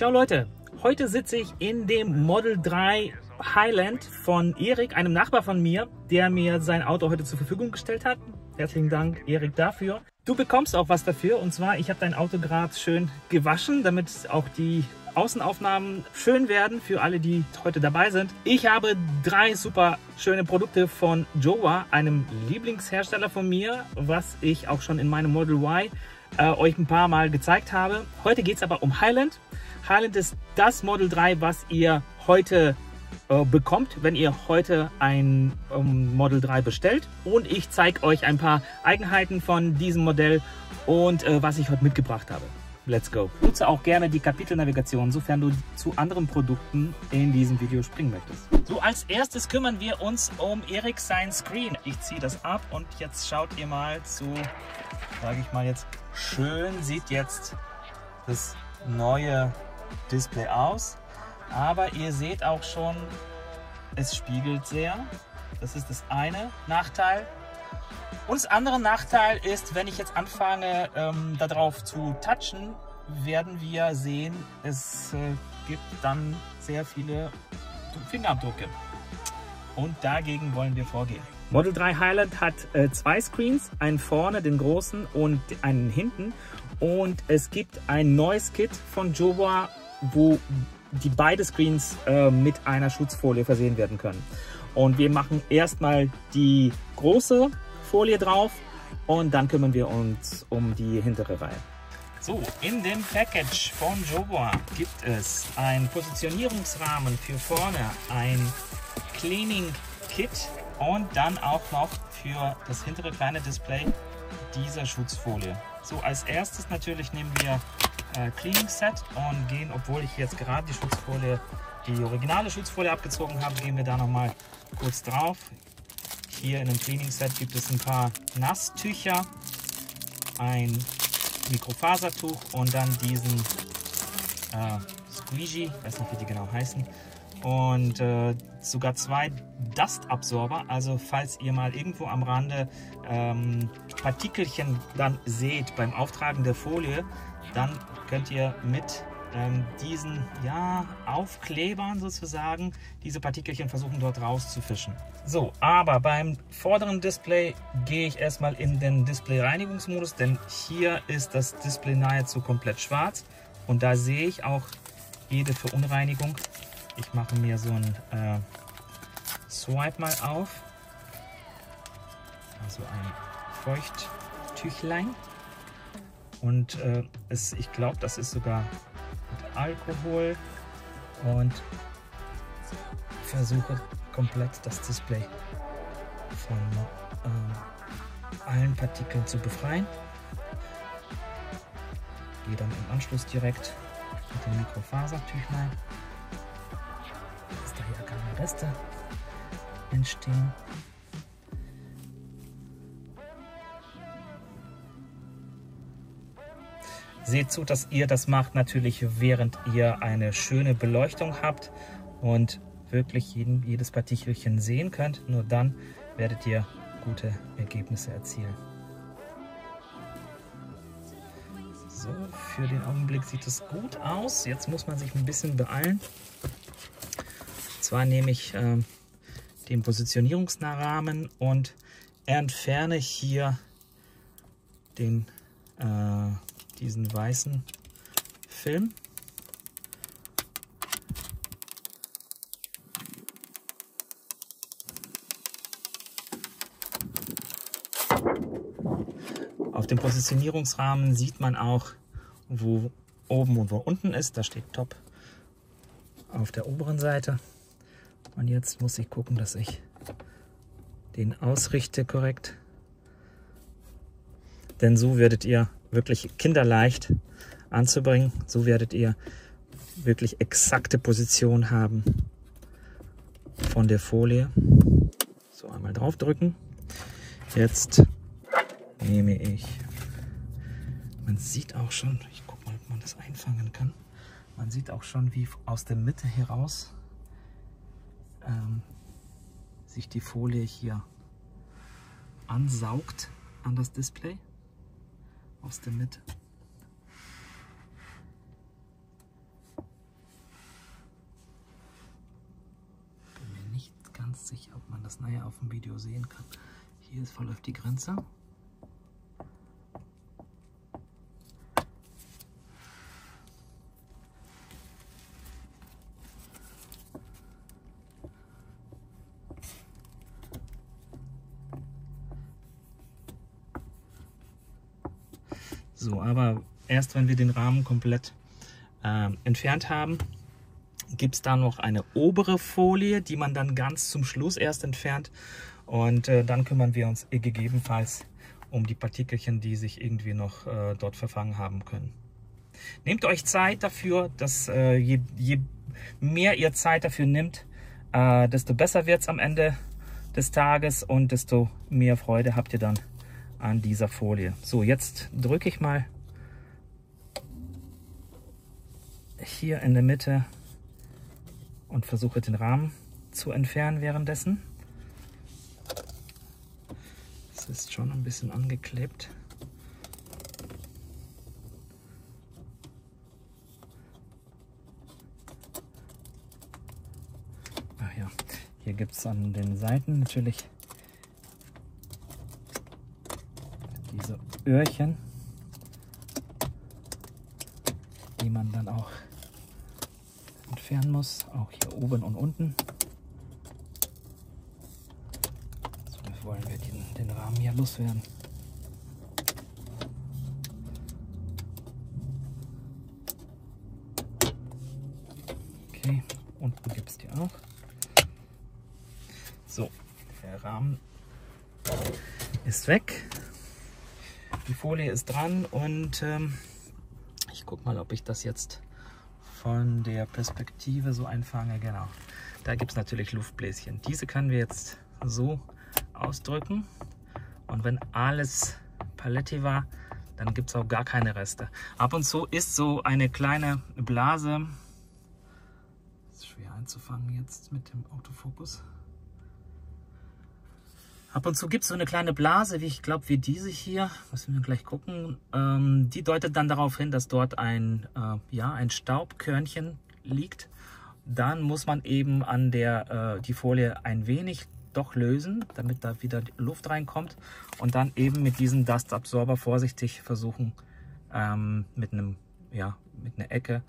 Ciao Leute, heute sitze ich in dem Model 3 Highland von Erik, einem Nachbar von mir, der mir sein Auto heute zur Verfügung gestellt hat. Herzlichen Dank Erik dafür. Du bekommst auch was dafür, und zwar, ich habe dein Auto gerade schön gewaschen, damit auch die Außenaufnahmen schön werden für alle, die heute dabei sind. Ich habe 3 super schöne Produkte von Jowua, einem Lieblingshersteller von mir, was ich auch schon in meinem Model Y euch ein paar Mal gezeigt habe. Heute geht es aber um Highland. Highland ist das Model 3, was ihr heute bekommt, wenn ihr heute ein Model 3 bestellt. Und ich zeige euch ein paar Eigenheiten von diesem Modell und was ich heute mitgebracht habe. Let's go! Nutze auch gerne die Kapitelnavigation, sofern du zu anderen Produkten in diesem Video springen möchtest. So, als erstes kümmern wir uns um Erik sein Screen. Ich ziehe das ab und jetzt schaut ihr mal zu, sage ich mal jetzt, schön sieht jetzt das neue Display aus. Aber ihr seht auch schon, es spiegelt sehr. Das ist das eine Nachteil. Und das andere Nachteil ist, wenn ich jetzt anfange, darauf zu touchen, werden wir sehen, es gibt dann sehr viele Fingerabdrücke. Und dagegen wollen wir vorgehen. Model 3 Highland hat 2 Screens, einen vorne, den großen, und einen hinten. Und es gibt ein neues Kit von Jowua, wo die beide Screens mit einer Schutzfolie versehen werden können. Und wir machen erstmal die große Folie drauf und dann kümmern wir uns um die hintere Reihe. So, in dem Package von Jowua gibt es einen Positionierungsrahmen für vorne, ein Cleaning-Kit und dann auch noch für das hintere kleine Display diese Schutzfolie. So, als erstes natürlich nehmen wir Cleaning Set und gehen, obwohl ich jetzt gerade die Schutzfolie, die originale Schutzfolie abgezogen habe, gehen wir da nochmal kurz drauf. Hier in dem Cleaning Set gibt es ein paar Nasstücher, ein Mikrofasertuch und dann diesen Squeegee, ich weiß nicht, wie die genau heißen, und sogar 2 Dust-Absorber, also falls ihr mal irgendwo am Rande Partikelchen dann seht beim Auftragen der Folie, dann könnt ihr mit diesen Aufklebern sozusagen diese Partikelchen versuchen dort rauszufischen. So, aber beim vorderen Display gehe ich erstmal in den Display-Reinigungsmodus, denn hier ist das Display nahezu komplett schwarz und da sehe ich auch jede Verunreinigung. Ich mache mir so ein Swipe mal auf, also ein Feuchttüchlein. Und ich glaube, das ist sogar mit Alkohol, und versuche komplett das Display von allen Partikeln zu befreien. Gehe dann im Anschluss direkt mit dem Mikrofasertüchlein, dass da ja keine Reste entstehen. Seht zu, dass ihr das macht natürlich, während ihr eine schöne Beleuchtung habt und wirklich jedes Partikelchen sehen könnt. Nur dann werdet ihr gute Ergebnisse erzielen. So, für den Augenblick sieht es gut aus. Jetzt muss man sich ein bisschen beeilen. Und zwar nehme ich den Positionierungsrahmen und entferne hier den diesen weißen Film. Auf dem Positionierungsrahmen sieht man auch, wo oben und wo unten ist. Da steht Top auf der oberen Seite. Und jetzt muss ich gucken, dass ich den ausrichte korrekt. Denn so werdet ihr wirklich kinderleicht anzubringen. So werdet ihr wirklich exakte Position haben von der Folie. So, einmal drauf drücken. Jetzt nehme ich, man sieht auch schon, ich gucke mal, ob man das einfangen kann. Man sieht auch schon, wie aus der Mitte heraus sich die Folie hier ansaugt an das Display. Aus der Mitte. sicher, ob man das nachher auf dem Video sehen kann. Hier verläuft die Grenze. So, aber erst wenn wir den Rahmen komplett entfernt haben, gibt es da noch eine obere Folie, die man dann ganz zum Schluss erst entfernt, und dann kümmern wir uns gegebenenfalls um die Partikelchen, die sich irgendwie noch dort verfangen haben können. Nehmt euch Zeit dafür, dass je mehr ihr Zeit dafür nimmt, desto besser wird es am Ende des Tages und desto mehr Freude habt ihr dann an dieser Folie. So, jetzt drücke ich mal hier in der Mitte und versuche den Rahmen zu entfernen währenddessen. Es ist schon ein bisschen angeklebt. Ach ja, hier gibt es an den Seiten natürlich diese Öhrchen, die man dann auch entfernen muss, auch hier oben und unten. So, jetzt wollen wir den Rahmen hier loswerden. Okay, unten gibt es die auch. So, der Rahmen ist weg. Die Folie ist dran und ich guck mal, ob ich das jetzt von der Perspektive so einfange. Genau, da gibt es natürlich Luftbläschen. Diese können wir jetzt so ausdrücken, und wenn alles Paletti war, dann gibt es auch gar keine Reste. Ab und zu ist so eine kleine Blase. Ist schwer einzufangen jetzt mit dem Autofokus. Ab und zu gibt es so eine kleine Blase, wie ich glaube, wie diese hier, müssen wir gleich gucken, die deutet dann darauf hin, dass dort ein Staubkörnchen liegt. Dann muss man eben an die Folie ein wenig doch lösen, damit da wieder Luft reinkommt, und dann eben mit diesem Dustabsorber vorsichtig versuchen, mit einer Ecke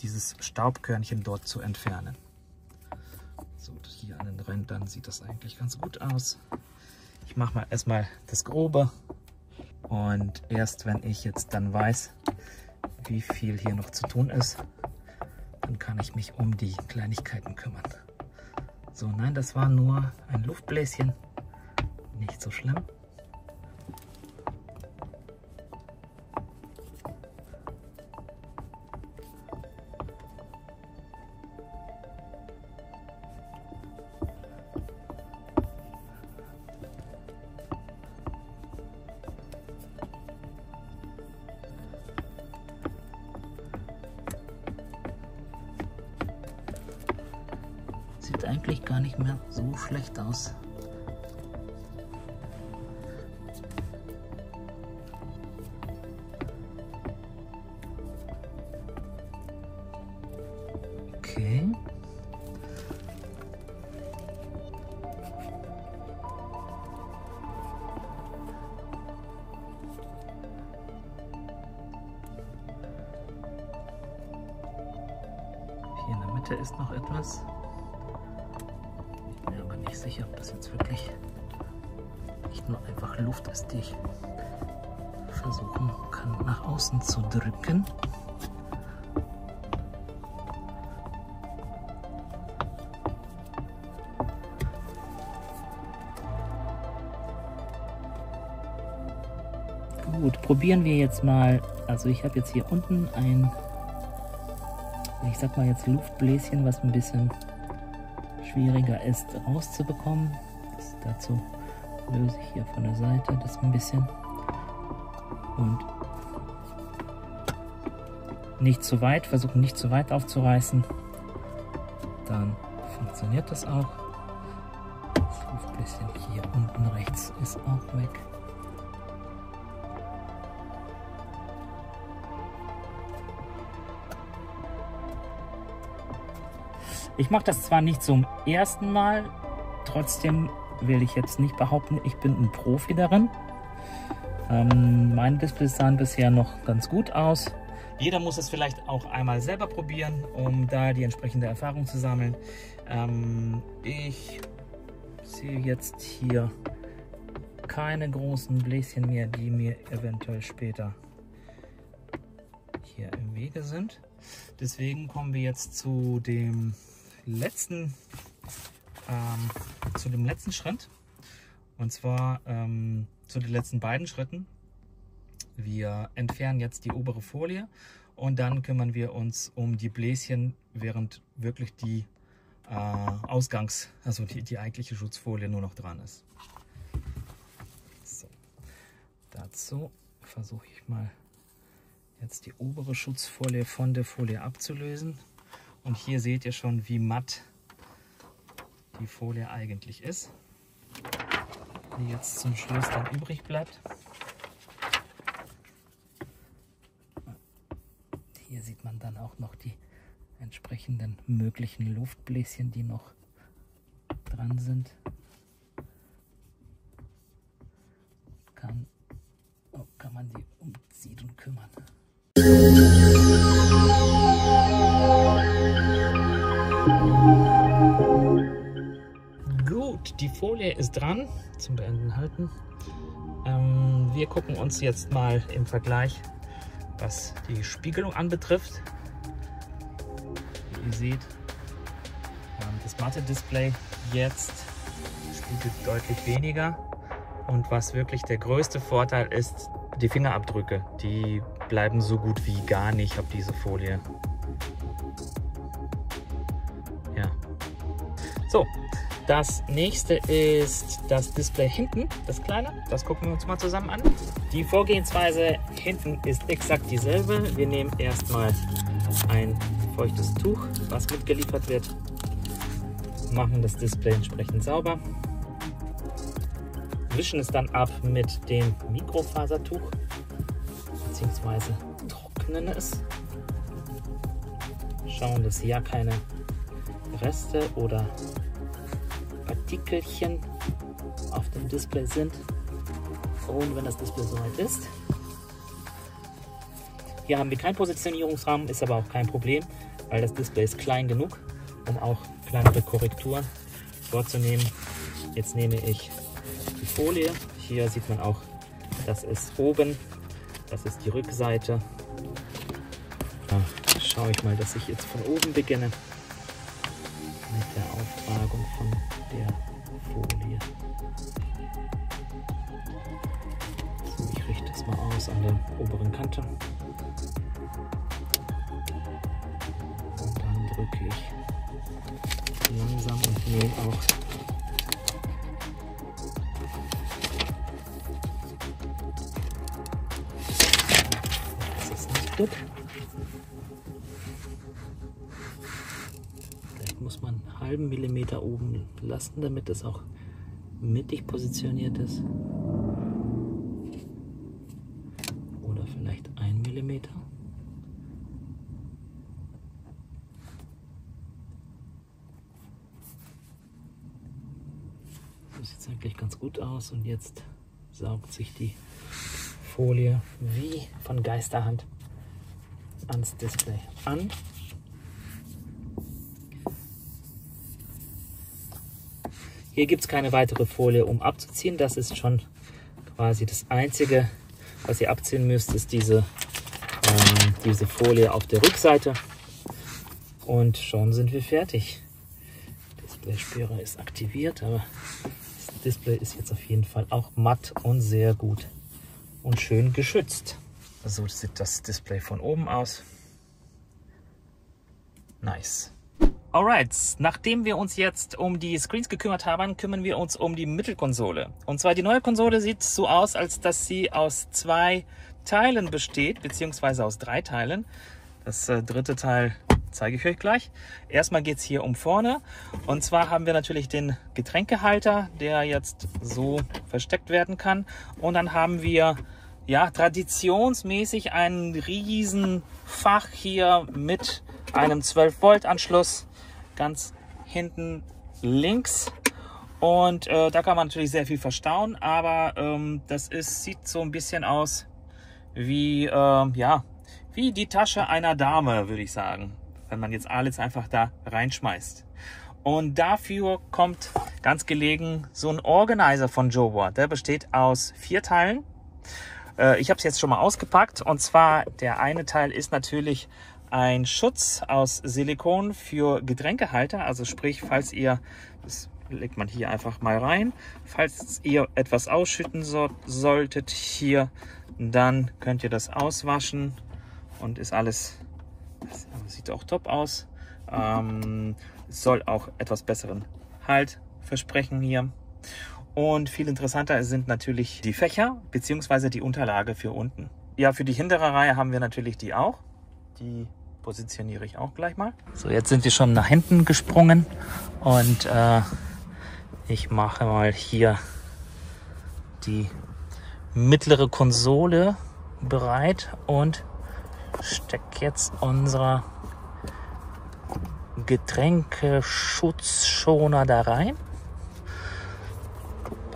dieses Staubkörnchen dort zu entfernen. So, hier an den Rändern sieht das eigentlich ganz gut aus. Ich mache mal erstmal das Grobe, und erst wenn ich jetzt dann weiß, wie viel hier noch zu tun ist, dann kann ich mich um die Kleinigkeiten kümmern. So, nein, das war nur ein Luftbläschen, nicht so schlimm. Sieht eigentlich gar nicht mehr so schlecht aus. Okay. Hier in der Mitte ist noch etwas. Sicher, ob das jetzt wirklich nicht nur einfach Luft ist, die ich versuchen kann, nach außen zu drücken. Gut, probieren wir jetzt mal. Also ich habe jetzt hier unten ein Luftbläschen, was ein bisschen schwieriger ist rauszubekommen. Dazu löse ich hier von der Seite das ein bisschen, und nicht zu weit, versuchen nicht zu weit aufzureißen, dann funktioniert das auch. Das bisschen hier unten rechts ist auch weg. Ich mache das zwar nicht zum ersten Mal, trotzdem will ich jetzt nicht behaupten, ich bin ein Profi darin. Meine Displays sahen bisher noch ganz gut aus. Jeder muss es vielleicht auch einmal selber probieren, um da die entsprechende Erfahrung zu sammeln. Ich sehe jetzt hier keine großen Bläschen mehr, die mir eventuell später hier im Wege sind. Deswegen kommen wir jetzt zu dem letzten Schritt, und zwar zu den letzten beiden Schritten. Wir entfernen jetzt die obere Folie und dann kümmern wir uns um die Bläschen, während wirklich die die eigentliche Schutzfolie nur noch dran ist. So. Dazu versuche ich mal jetzt die obere Schutzfolie von der Folie abzulösen. Und hier seht ihr schon, wie matt die Folie eigentlich ist, die jetzt zum Schluss dann übrig bleibt. Hier sieht man dann auch noch die entsprechenden möglichen Luftbläschen, die noch dran sind. Kann man die umziehen und kümmern. Gut, die Folie ist dran. Zum Beenden halten. Wir gucken uns jetzt mal im Vergleich, was die Spiegelung anbetrifft. Wie ihr seht, das matte Display jetzt spiegelt deutlich weniger. Und was wirklich der größte Vorteil ist, die Fingerabdrücke, die bleiben so gut wie gar nicht auf diese Folie. Ja. So, das nächste ist das Display hinten, das kleine. Das gucken wir uns mal zusammen an. Die Vorgehensweise hinten ist exakt dieselbe. Wir nehmen erstmal ein feuchtes Tuch, was mitgeliefert wird, machen das Display entsprechend sauber, wischen es dann ab mit dem Mikrofasertuch bzw. trocknen es, schauen, dass ja keine Reste oder Partikelchen auf dem Display sind. Und wenn das Display soweit ist, hier haben wir keinen Positionierungsrahmen, ist aber auch kein Problem, weil das Display ist klein genug, um auch kleinere Korrekturen vorzunehmen. Jetzt nehme ich die Folie. Hier sieht man auch, das ist oben, das ist die Rückseite. Da schaue ich mal, dass ich jetzt von oben beginne mit der Auftragung von der Folie. So, ich richte das mal aus an der oberen Kante. Und dann drücke ich langsam und nehme auch Vielleicht muss man einen halben Millimeter oben lassen, damit es auch mittig positioniert ist. Oder vielleicht 1 Millimeter. Das sieht eigentlich ganz gut aus, und jetzt saugt sich die Folie wie von Geisterhand ans Display an. Hier gibt es keine weitere Folie, um abzuziehen. Das ist schon quasi das Einzige, was ihr abziehen müsst, ist diese Folie auf der Rückseite. Und schon sind wir fertig. Displaysperre ist aktiviert, aber das Display ist jetzt auf jeden Fall auch matt und sehr gut und schön geschützt. So sieht das Display von oben aus. Nice. Alright, nachdem wir uns jetzt um die Screens gekümmert haben, kümmern wir uns um die Mittelkonsole. Und zwar die neue Konsole sieht so aus, als dass sie aus 2 Teilen besteht, beziehungsweise aus 3 Teilen. Das dritte Teil zeige ich euch gleich. Erstmal geht es hier um vorne. Und zwar haben wir natürlich den Getränkehalter, der jetzt so versteckt werden kann. Und dann haben wir ja traditionsmäßig ein riesen Fach hier mit einem 12-Volt-Anschluss. ganz hinten links. Und da kann man natürlich sehr viel verstauen, aber das sieht so ein bisschen aus wie, ja, wie die Tasche einer Dame, würde ich sagen, wenn man jetzt alles einfach da reinschmeißt. Und dafür kommt ganz gelegen so ein Organizer von Jowua. Der besteht aus 4 Teilen. Ich habe es jetzt schon mal ausgepackt, und zwar der eine Teil ist natürlich ein Schutz aus Silikon für Getränkehalter, also sprich, falls ihr das legt man hier einfach mal rein. Falls ihr etwas ausschütten solltet hier, dann könnt ihr das auswaschen und ist alles, das sieht auch top aus. Es soll auch etwas besseren Halt versprechen hier. Und viel interessanter sind natürlich die Fächer bzw. die Unterlage für unten. Ja, für die hintere Reihe haben wir natürlich die auch. Die positioniere ich auch gleich mal. So, jetzt sind wir schon nach hinten gesprungen und ich mache mal hier die mittlere Konsole bereit und stecke jetzt unsere Getränkeschutzschoner da rein.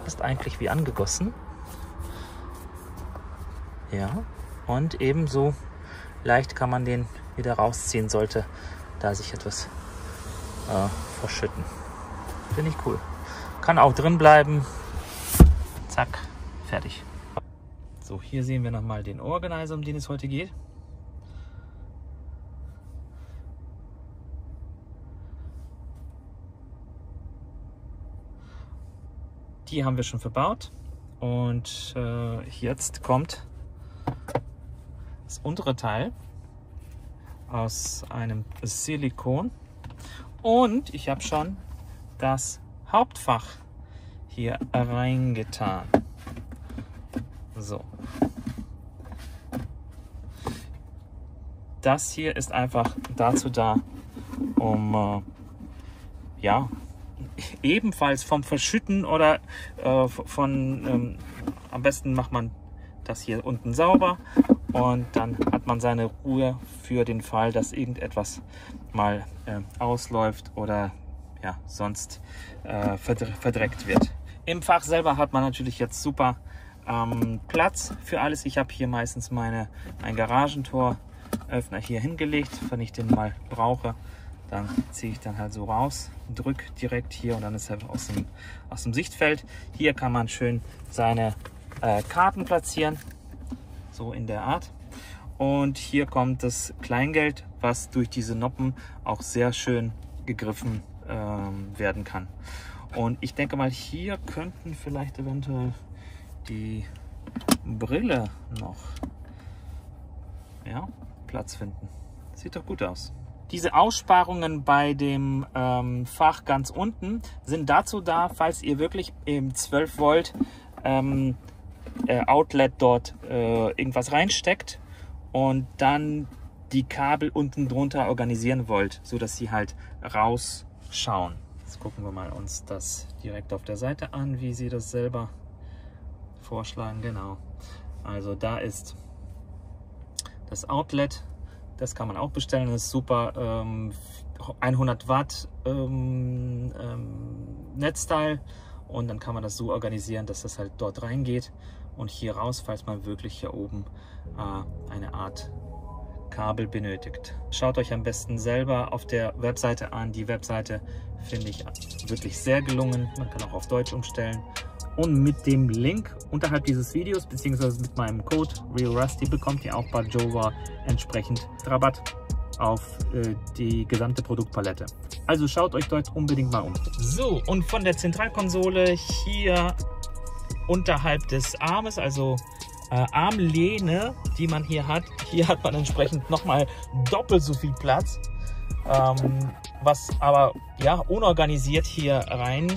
Passt eigentlich wie angegossen. Ja, und ebenso leicht kann man den wieder rausziehen, sollte da sich etwas verschütten. Finde ich cool. Kann auch drin bleiben. Zack, fertig. So, hier sehen wir nochmal den Organizer, um den es heute geht. Die haben wir schon verbaut. Und jetzt kommt das untere Teil aus einem Silikon. Und ich habe schon das Hauptfach hier reingetan. So. Das hier ist einfach dazu da, um ja, ebenfalls vom Verschütten oder von am besten macht man das hier unten sauber und dann hat man seine Ruhe für den Fall, dass irgendetwas mal ausläuft oder ja, sonst verdreckt wird. Im Fach selber hat man natürlich jetzt super Platz für alles. Ich habe hier meistens mein Garagentoröffner hier hingelegt, wenn ich den mal brauche. Dann ziehe ich dann halt so raus, drücke direkt hier und dann ist er aus dem Sichtfeld. Hier kann man schön seine Karten platzieren, so in der Art. Und hier kommt das Kleingeld, was durch diese Noppen auch sehr schön gegriffen werden kann. Und ich denke mal, hier könnten vielleicht eventuell die Brille noch, ja, Platz finden. Sieht doch gut aus. Diese Aussparungen bei dem Fach ganz unten sind dazu da, falls ihr wirklich im 12 Volt Outlet dort irgendwas reinsteckt und dann die Kabel unten drunter organisieren wollt, sodass sie halt rausschauen. Jetzt gucken wir mal uns das direkt auf der Seite an, wie sie das selber vorschlagen. Genau, also da ist das Outlet. Das kann man auch bestellen, das ist super. 100 Watt Netzteil, und dann kann man das so organisieren, dass das halt dort reingeht und hier raus, falls man wirklich hier oben eine Art Kabel benötigt. Schaut euch am besten selber auf der Webseite an. Die Webseite finde ich wirklich sehr gelungen. Man kann auch auf Deutsch umstellen. Und mit dem Link unterhalb dieses Videos bzw. mit meinem Code RealRusty bekommt ihr auch bei Jowua entsprechend Rabatt auf die gesamte Produktpalette. Also schaut euch dort unbedingt mal um. So, und von der Zentralkonsole hier unterhalb des Armes, also Armlehne, die man hier hat man entsprechend nochmal doppelt so viel Platz, was aber ja unorganisiert hier rein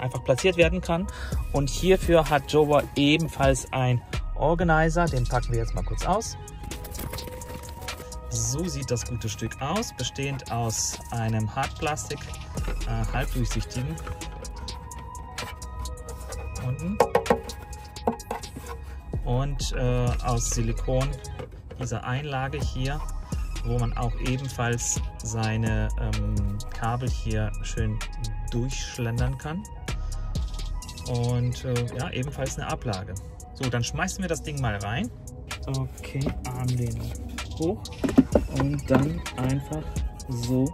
einfach platziert werden kann. Und hierfür hat Jowua ebenfalls einen Organizer, den packen wir jetzt mal kurz aus. So sieht das gute Stück aus, bestehend aus einem Hartplastik, halbdurchsichtigen unten und aus Silikon, dieser Einlage hier, wo man auch ebenfalls seine Kabel hier schön durchschlendern kann. Und ja, ebenfalls eine Ablage. So, dann schmeißen wir das Ding mal rein. Okay, Armlehne hoch und dann einfach so.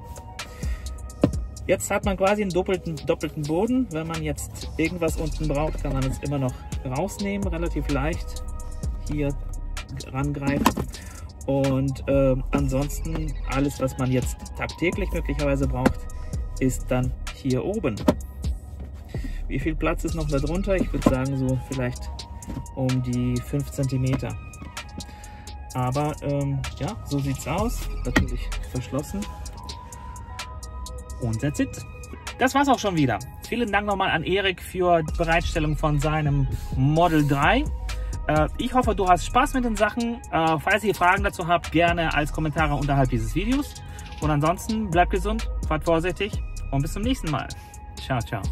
Jetzt hat man quasi einen doppelten Boden. Wenn man jetzt irgendwas unten braucht, kann man es immer noch rausnehmen, relativ leicht hier rangreifen. Und ansonsten alles, was man jetzt tagtäglich möglicherweise braucht, ist dann hier oben. Wie viel Platz ist noch da drunter? Ich würde sagen, so vielleicht um die 5 cm. Aber ja, so sieht es aus. Natürlich verschlossen. Und that's it. Das war's auch schon wieder. Vielen Dank nochmal an Erik für die Bereitstellung von seinem Model 3. Ich hoffe, du hast Spaß mit den Sachen. Falls ihr Fragen dazu habt, gerne als Kommentare unterhalb dieses Videos. Und ansonsten bleibt gesund, fahrt vorsichtig und bis zum nächsten Mal. Ciao, ciao.